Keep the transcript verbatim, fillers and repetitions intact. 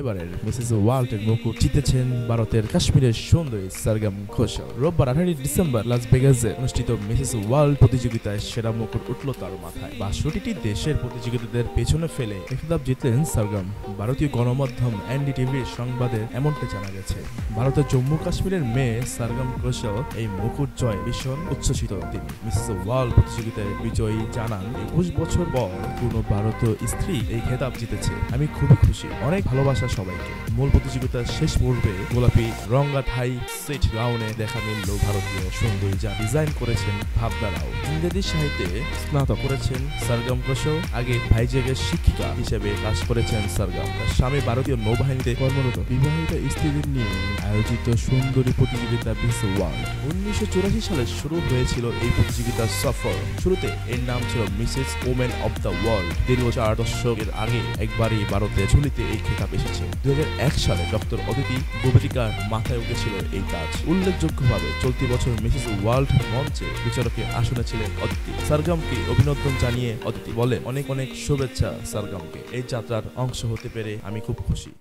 এবারে মিসেস ওয়ার্ল্ডের মুকুট জিতেছেন ভারতের কাশ্মীরের সুন্দরী সারগাম ঘোষাল। রোববার আঠারোই ডিসেম্বর লাস ভেগাসে অনুষ্ঠিত মিসেস ওয়ার্ল্ড প্রতিযোগিতায় সেরা মুকুট উঠল তার মাথায়। বাষট্টিটি দেশের প্রতিযোগিতাদের পেছনে ফেলে এ খেতাব জিতলেন সারগাম। ভারতীয় গণমাধ্যম এনডিটিভির সংবাদে এমনটা জানা গেছে। ভারতের জম্মু কাশ্মীরের মেয়ে সারগাম ঘোষাল এই মুকুট জয় ভীষণ উচ্ছ্বসিত। তিনি মিসেস ওয়ার্ল্ড প্রতিযোগিতায় বিজয়ী জানান, একুশ বছর পর কোনো ভারতীয় স্ত্রী এই খেতাব জিতেছে। আমি খুবই খুশি, অনেক ভালোবাসা সবাইকে। মূল প্রতিযোগিতার শেষ পর্বে গোলাপি রঙা ঠাই সেট গাউনে দেখা মিলল ভারতীয় সুন্দরী, যা ডিজাইন করেছেন ভাবনা রাও। ইংরেজি সাহিত্যে স্নাতক করেছেন সারগাম ঘোষাল। আগে ভাইজাগের শিক্ষিকা হিসেবে কাজ করেছেন সারগাম। তার স্বামী ভারতীয় নৌবাহিনীতে কর্মরত। বিবাহিত স্ত্রীদের নিয়ে আয়োজিত সুন্দরী প্রতিযোগিতা মিস ওয়ার্ল্ড উনিশশো চুরাশি সালে শুরু হয়েছিল। এই প্রতিযোগিতার সফর শুরুতে এর নাম ছিল Mrs women of the world. দীর্ঘ চার দশকের আগে একবারই ভারতে ঝুলিতে এই খেতাব এসেছে। দুই হাজার এক সালে ডক্টর অদিতি গোবেরিকার মাথায় উঠেছিল এই কাজ। উল্লেখযোগ্যভাবে চলতি বছর মিসেস ওয়ার্ল্ড মঞ্চে বিচারকের আসনে ছিলেন অদিতি। সারগামকে অভিনন্দন জানিয়ে অদিতি বলে, অনেক অনেক শুভেচ্ছা সারগামকে, এই যাত্রার অংশ হতে পেরে আমি খুব খুশি।